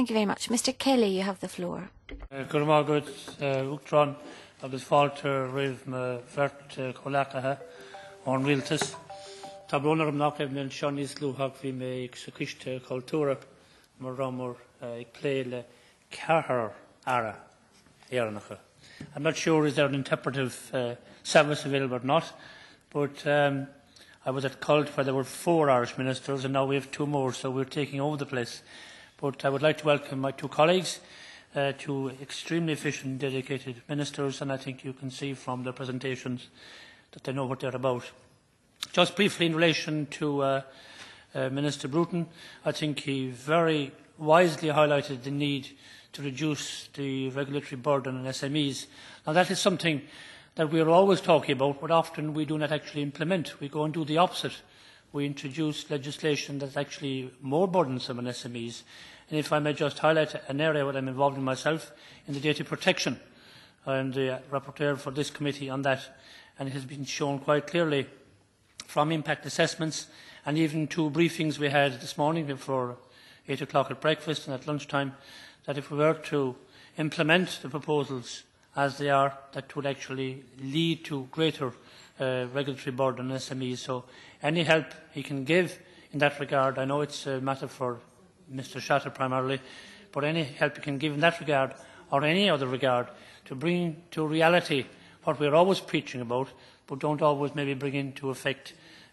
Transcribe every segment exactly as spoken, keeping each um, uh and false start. Thank you very much. Mister Kelly, you have the floor. I'm not sure is there an interpretive uh, service available or not, but um, I was at CULT where there were four Irish ministers and now we have two more, so we're taking over the place. But I would like to welcome my two colleagues, uh, two extremely efficient, dedicated ministers, and I think you can see from their presentations that they know what they're about. Just briefly in relation to uh, uh, Minister Bruton, I think he very wisely highlighted the need to reduce the regulatory burden on S M Es. Now that is something that we are always talking about, but often we do not actually implement. We go and do the opposite. We introduce legislation that is actually more burdensome on S M Es. And if I may just highlight an area where I'm involved in myself, in the data protection. I'm the rapporteur for this committee on that, and it has been shown quite clearly from impact assessments and even two briefings we had this morning before eight o'clock at breakfast and at lunchtime, that if we were to implement the proposals as they are, that would actually lead to greater uh, regulatory burden on S M Es. So any help he can give in that regard, I know it's a matter for Mister Shatter primarily, but any help he can give in that regard or any other regard to bring to reality what we are always preaching about, but don't always maybe bring into effect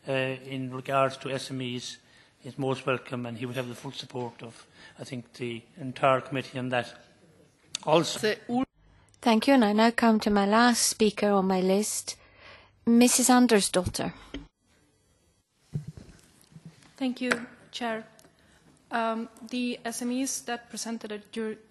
uh, in regards to S M Es, is most welcome, and he would have the full support of, I think, the entire committee on that. Also, thank you, and I now come to my last speaker on my list, Missus Andersdotter. Thank you, Chair. Um, the S M Es that presented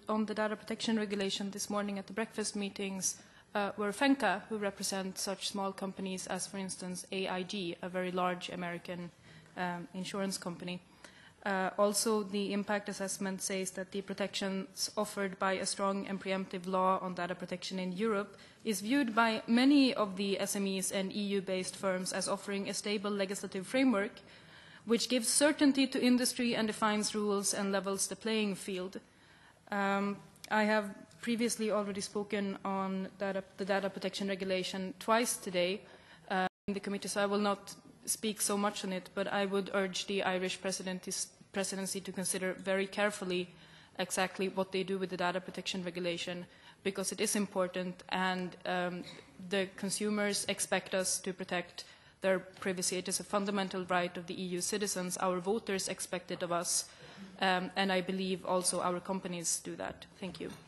on the data protection regulation this morning at the breakfast meetings uh, were FENCA, who represent such small companies as, for instance, A I G, a very large American Um, insurance company. Uh, also, the impact assessment says that the protections offered by a strong and preemptive law on data protection in Europe is viewed by many of the S M Es and E U-based firms as offering a stable legislative framework which gives certainty to industry and defines rules and levels the playing field. Um, I have previously already spoken on data, the data protection regulation twice today uh, in the committee, so I will not speak so much on it, but I would urge the Irish presidency to consider very carefully exactly what they do with the data protection regulation, because it is important and um, the consumers expect us to protect their privacy. It is a fundamental right of the E U citizens. Our voters expect it of us, um, and I believe also our companies do that. Thank you.